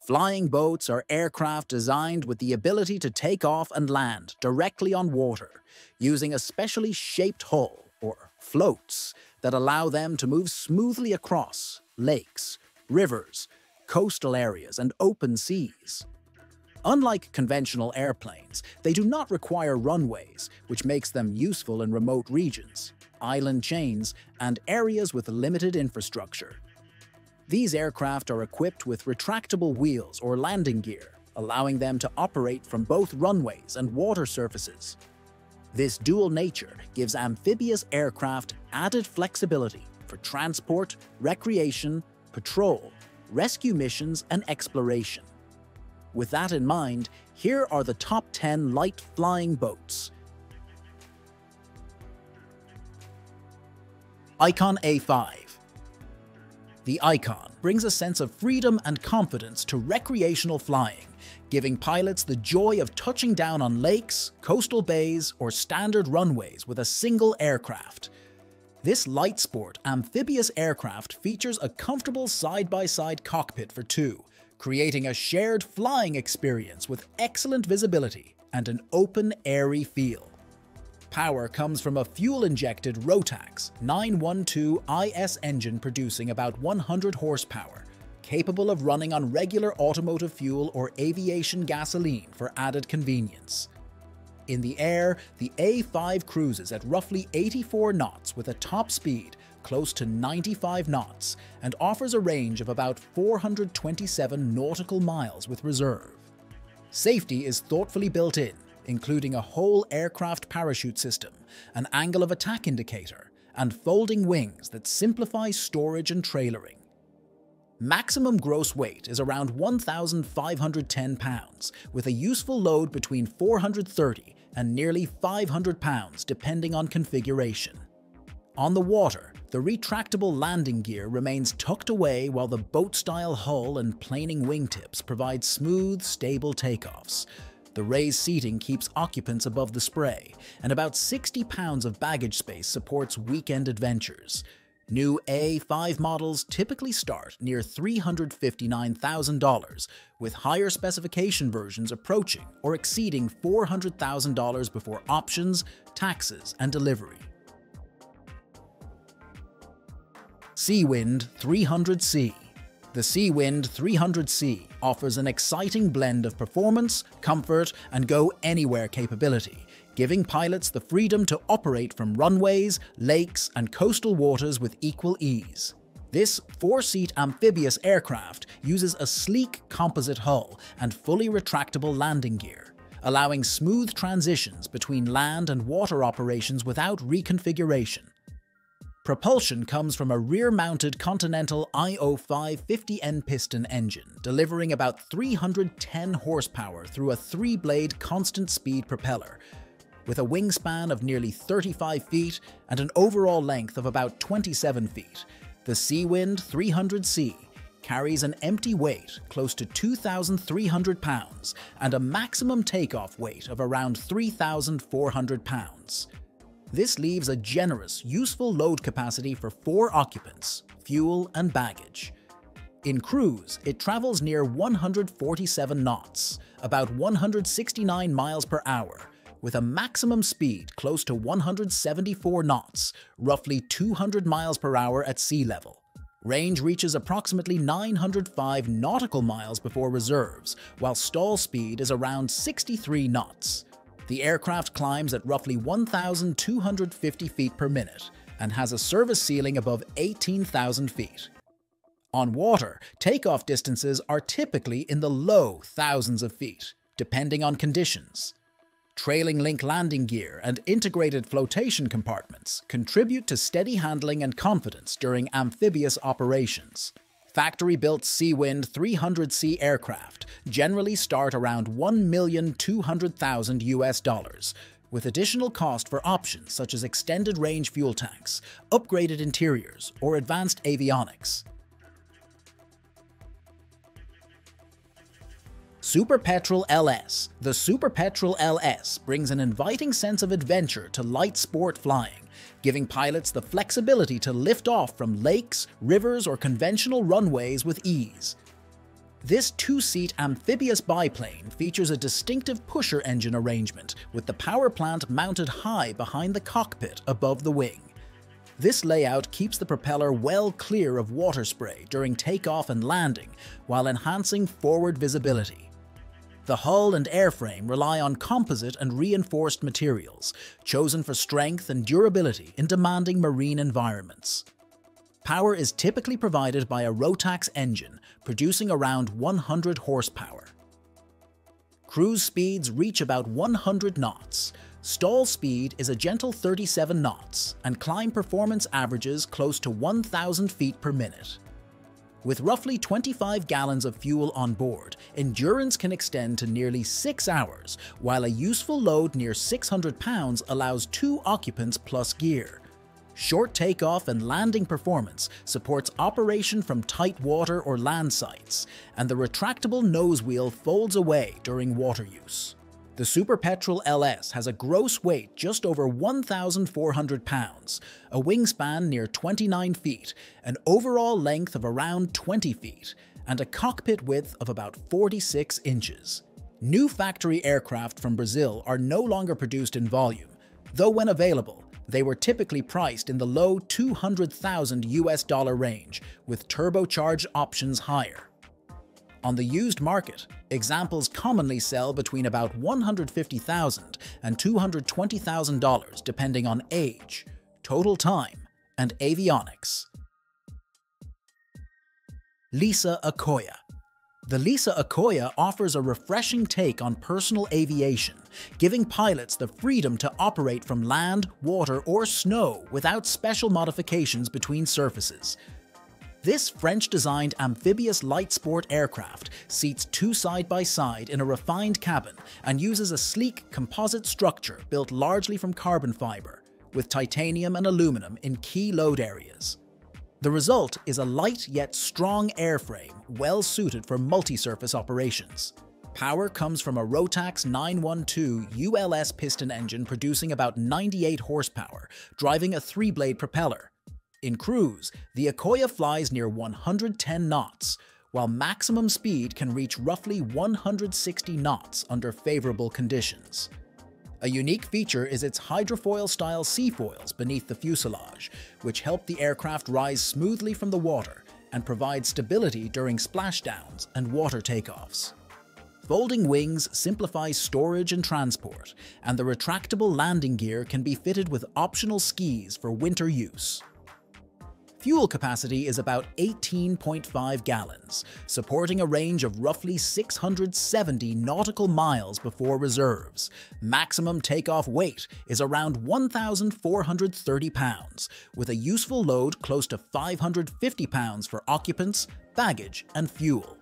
Flying boats are aircraft designed with the ability to take off and land directly on water, using a specially shaped hull, or floats, that allow them to move smoothly across lakes, rivers, coastal areas, and open seas. Unlike conventional airplanes, they do not require runways, which makes them useful in remote regions, island chains, and areas with limited infrastructure. These aircraft are equipped with retractable wheels or landing gear, allowing them to operate from both runways and water surfaces. This dual nature gives amphibious aircraft added flexibility for transport, recreation, patrol, rescue missions, and exploration. With that in mind, here are the top 10 light flying boats. Icon A5. The Icon brings a sense of freedom and confidence to recreational flying, giving pilots the joy of touching down on lakes, coastal bays, or standard runways with a single aircraft. This light sport amphibious aircraft features a comfortable side-by-side cockpit for two, creating a shared flying experience with excellent visibility and an open, airy feel. Power comes from a fuel-injected Rotax 912 IS engine producing about 100 horsepower, capable of running on regular automotive fuel or aviation gasoline for added convenience. In the air, the A5 cruises at roughly 84 knots with a top speed close to 95 knots and offers a range of about 427 nautical miles with reserve. Safety is thoughtfully built in, including a whole aircraft parachute system, an angle of attack indicator, and folding wings that simplify storage and trailering. Maximum gross weight is around 1,510 pounds, with a useful load between 430 and nearly 500 pounds depending on configuration. On the water, the retractable landing gear remains tucked away while the boat-style hull and planing wingtips provide smooth, stable takeoffs. The raised seating keeps occupants above the spray, and about 60 pounds of baggage space supports weekend adventures. New A5 models typically start near $359,000, with higher specification versions approaching or exceeding $400,000 before options, taxes, and delivery. Seawind 300C. The Seawind 300C offers an exciting blend of performance, comfort, and go-anywhere capability, giving pilots the freedom to operate from runways, lakes, and coastal waters with equal ease. This four-seat amphibious aircraft uses a sleek composite hull and fully retractable landing gear, allowing smooth transitions between land and water operations without reconfiguration. Propulsion comes from a rear-mounted Continental IO-550N piston engine, delivering about 310 horsepower through a three-blade constant-speed propeller. With a wingspan of nearly 35 feet and an overall length of about 27 feet, the Seawind 300C carries an empty weight close to 2,300 pounds and a maximum takeoff weight of around 3,400 pounds. This leaves a generous, useful load capacity for four occupants, fuel and baggage. In cruise, it travels near 147 knots, about 169 miles per hour, with a maximum speed close to 174 knots, roughly 200 miles per hour at sea level. Range reaches approximately 905 nautical miles before reserves, while stall speed is around 63 knots. The aircraft climbs at roughly 1,250 feet per minute and has a service ceiling above 18,000 feet. On water, takeoff distances are typically in the low thousands of feet, depending on conditions. Trailing link landing gear and integrated flotation compartments contribute to steady handling and confidence during amphibious operations. Factory-built Seawind 300C aircraft generally start around $1,200,000, with additional cost for options such as extended-range fuel tanks, upgraded interiors, or advanced avionics. Super Petrel LS. The Super Petrel LS brings an inviting sense of adventure to light sport flying, giving pilots the flexibility to lift off from lakes, rivers, or conventional runways with ease. This two-seat amphibious biplane features a distinctive pusher engine arrangement, with the power plant mounted high behind the cockpit above the wing. This layout keeps the propeller well clear of water spray during takeoff and landing, while enhancing forward visibility. The hull and airframe rely on composite and reinforced materials, chosen for strength and durability in demanding marine environments. Power is typically provided by a Rotax engine, producing around 100 horsepower. Cruise speeds reach about 100 knots, stall speed is a gentle 37 knots, and climb performance averages close to 1,000 feet per minute. With roughly 25 gallons of fuel on board, endurance can extend to nearly 6 hours, while a useful load near 600 pounds allows 2 occupants plus gear. Short takeoff and landing performance supports operation from tight water or land sites, and the retractable nose wheel folds away during water use. The Super Petrel LS has a gross weight just over 1,400 pounds, a wingspan near 29 feet, an overall length of around 20 feet, and a cockpit width of about 46 inches. New factory aircraft from Brazil are no longer produced in volume, though when available, they were typically priced in the low $200,000 range, with turbocharged options higher. On the used market, examples commonly sell between about $150,000 and $220,000 depending on age, total time, and avionics. Lisa Akoya. The Lisa Akoya offers a refreshing take on personal aviation, giving pilots the freedom to operate from land, water, or snow without special modifications between surfaces. This French-designed amphibious light sport aircraft seats 2 side-by-side in a refined cabin and uses a sleek composite structure built largely from carbon fiber, with titanium and aluminum in key load areas. The result is a light yet strong airframe well-suited for multi-surface operations. Power comes from a Rotax 912 ULS piston engine producing about 98 horsepower, driving a 3-blade propeller. In cruise, the Akoya flies near 110 knots, while maximum speed can reach roughly 160 knots under favorable conditions. A unique feature is its hydrofoil-style seafoils beneath the fuselage, which help the aircraft rise smoothly from the water and provide stability during splashdowns and water takeoffs. Folding wings simplifies storage and transport, and the retractable landing gear can be fitted with optional skis for winter use. Fuel capacity is about 18.5 gallons, supporting a range of roughly 670 nautical miles before reserves. Maximum takeoff weight is around 1,430 pounds, with a useful load close to 550 pounds for occupants, baggage, and fuel.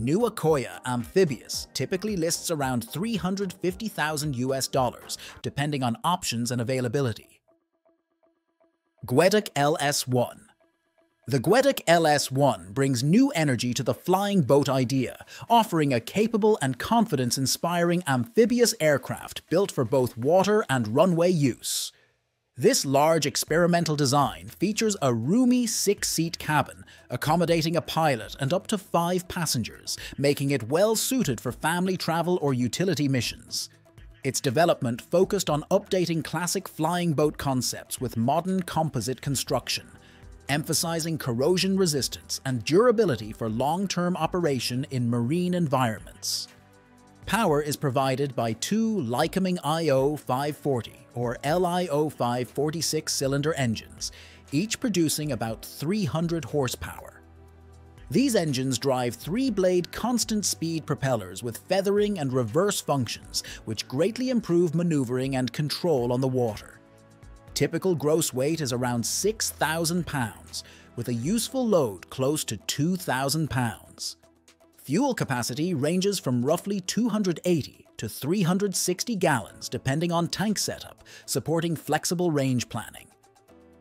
New Akoya Amphibious typically lists around $350,000, depending on options and availability. Gwedak LS-1. The Gwedak LS-1 brings new energy to the flying boat idea, offering a capable and confidence-inspiring amphibious aircraft built for both water and runway use. This large experimental design features a roomy 6-seat cabin, accommodating a pilot and up to 5 passengers, making it well-suited for family travel or utility missions. Its development focused on updating classic flying boat concepts with modern composite construction, emphasizing corrosion resistance and durability for long-term operation in marine environments. Power is provided by 2 Lycoming IO-540 or LIO-546 cylinder engines, each producing about 300 horsepower. These engines drive 3-blade constant-speed propellers with feathering and reverse functions, which greatly improve maneuvering and control on the water. Typical gross weight is around 6,000 pounds, with a useful load close to 2,000 pounds. Fuel capacity ranges from roughly 280 to 360 gallons depending on tank setup, supporting flexible range planning.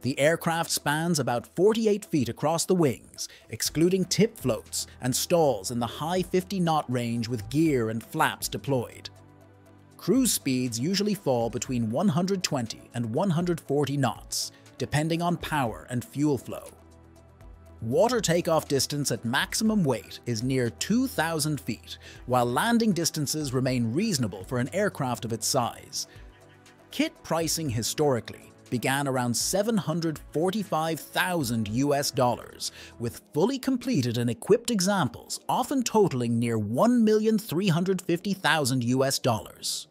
The aircraft spans about 48 feet across the wings, excluding tip floats, and stalls in the high 50-knot range with gear and flaps deployed. Cruise speeds usually fall between 120 and 140 knots, depending on power and fuel flow. Water takeoff distance at maximum weight is near 2,000 feet, while landing distances remain reasonable for an aircraft of its size. Kit pricing historically began around $745,000 with fully completed and equipped examples often totaling near $1,350,000.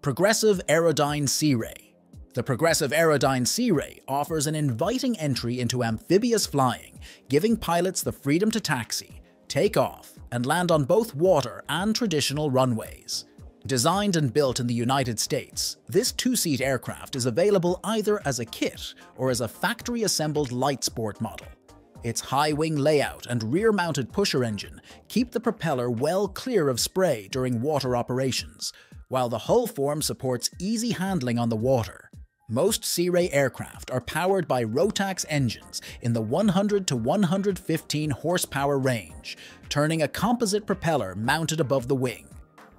Progressive Aerodyne Sea Ray. The Progressive Aerodyne Sea Ray offers an inviting entry into amphibious flying, giving pilots the freedom to taxi, take off, and land on both water and traditional runways. Designed and built in the United States, this two-seat aircraft is available either as a kit or as a factory-assembled light sport model. Its high-wing layout and rear-mounted pusher engine keep the propeller well clear of spray during water operations, while the hull form supports easy handling on the water. Most Sea Ray aircraft are powered by Rotax engines in the 100 to 115 horsepower range, turning a composite propeller mounted above the wing.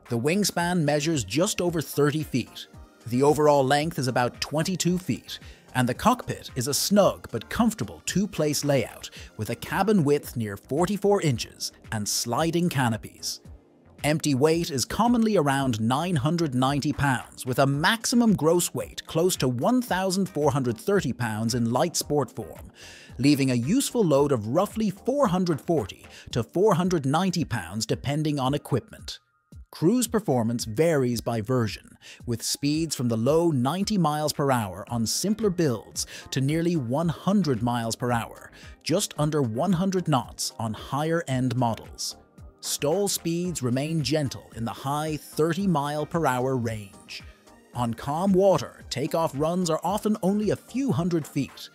The wingspan measures just over 30 feet. The overall length is about 22 feet, and the cockpit is a snug but comfortable two-place layout with a cabin width near 44 inches and sliding canopies. Empty weight is commonly around 990 pounds, with a maximum gross weight close to 1,430 pounds in light sport form, leaving a useful load of roughly 440 to 490 pounds depending on equipment. Cruise performance varies by version, with speeds from the low 90 miles per hour on simpler builds to nearly 100 miles per hour, just under 100 knots on higher-end models. Stall speeds remain gentle in the high 30-mile-per-hour range. On calm water, takeoff runs are often only a few hundred feet.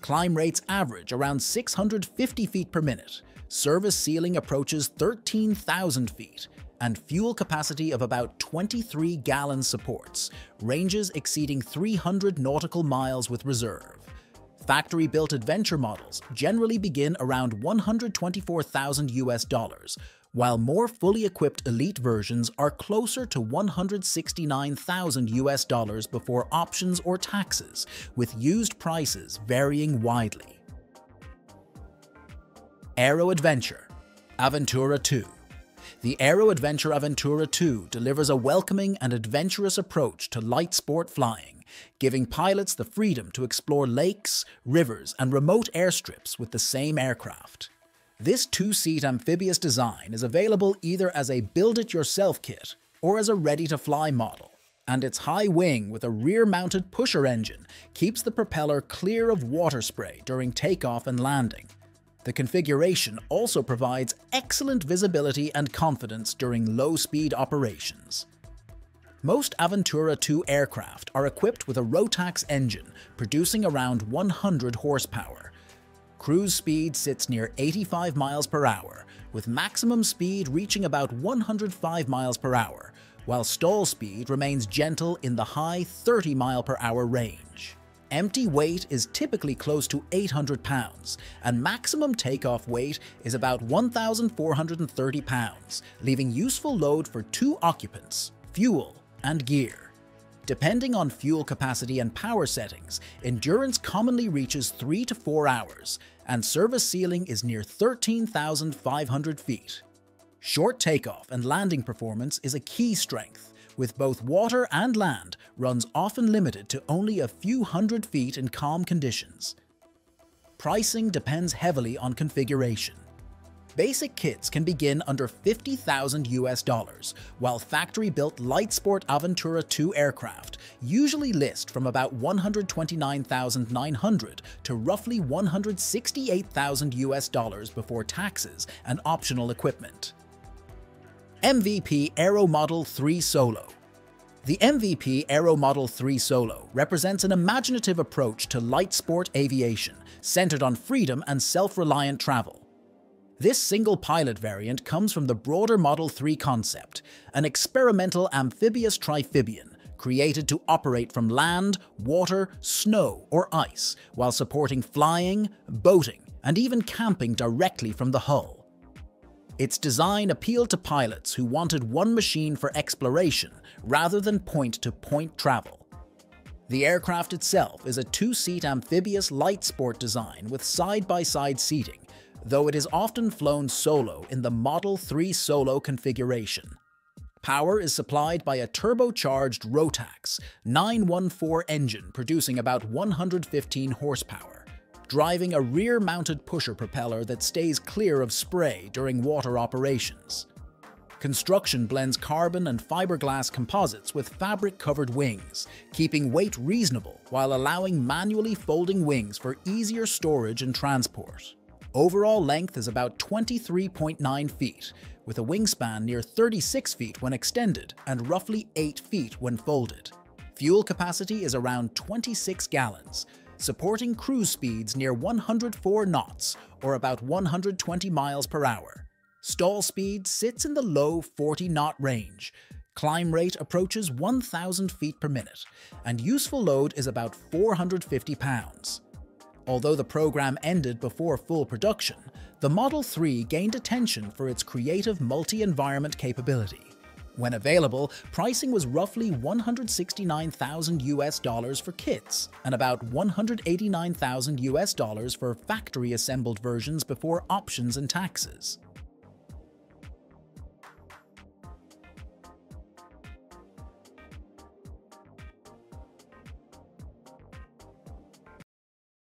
Climb rates average around 650 feet per minute, service ceiling approaches 13,000 feet, and fuel capacity of about 23 gallon supports, ranges exceeding 300 nautical miles with reserve. Factory-built adventure models generally begin around $124,000, while more fully equipped elite versions are closer to $169,000 before options or taxes, with used prices varying widely. Aero Adventure Aventura 2. The Aero Adventure Aventura 2 delivers a welcoming and adventurous approach to light sport flying, giving pilots the freedom to explore lakes, rivers, and remote airstrips with the same aircraft. This two-seat amphibious design is available either as a build-it-yourself kit or as a ready-to-fly model, and its high wing with a rear-mounted pusher engine keeps the propeller clear of water spray during takeoff and landing. The configuration also provides excellent visibility and confidence during low-speed operations. Most Aventura 2 aircraft are equipped with a Rotax engine producing around 100 horsepower. Cruise speed sits near 85 miles per hour, with maximum speed reaching about 105 miles per hour, while stall speed remains gentle in the high 30 mile per hour range. Empty weight is typically close to 800 pounds, and maximum takeoff weight is about 1,430 pounds, leaving useful load for two occupants, fuel, and gear. Depending on fuel capacity and power settings, endurance commonly reaches 3 to 4 hours, and service ceiling is near 13,500 feet. Short takeoff and landing performance is a key strength, with both water and land runs often limited to only a few hundred feet in calm conditions. Pricing depends heavily on configuration. Basic kits can begin under $50,000, while factory-built light sport Aventura 2 aircraft usually list from about $129,900 to roughly $168,000 before taxes and optional equipment. MVP Aero Model 3 Solo. The MVP Aero Model 3 Solo represents an imaginative approach to light sport aviation, centered on freedom and self-reliant travel. This single-pilot variant comes from the broader Model 3 concept, an experimental amphibious trifibian created to operate from land, water, snow, or ice, while supporting flying, boating, and even camping directly from the hull. Its design appealed to pilots who wanted one machine for exploration rather than point-to-point travel. The aircraft itself is a two-seat amphibious light sport design with side-by-side seating, though it is often flown solo in the Model 3 Solo configuration. Power is supplied by a turbocharged Rotax 914 engine producing about 115 horsepower, driving a rear-mounted pusher propeller that stays clear of spray during water operations. Construction blends carbon and fiberglass composites with fabric-covered wings, keeping weight reasonable while allowing manually folding wings for easier storage and transport. Overall length is about 23.9 feet, with a wingspan near 36 feet when extended and roughly 8 feet when folded. Fuel capacity is around 26 gallons, supporting cruise speeds near 104 knots or about 120 miles per hour. Stall speed sits in the low 40-knot range, climb rate approaches 1,000 feet per minute, and useful load is about 450 pounds. Although the program ended before full production, the Model 3 gained attention for its creative multi-environment capability. When available, pricing was roughly $169,000 for kits and about $189,000 for factory-assembled versions before options and taxes.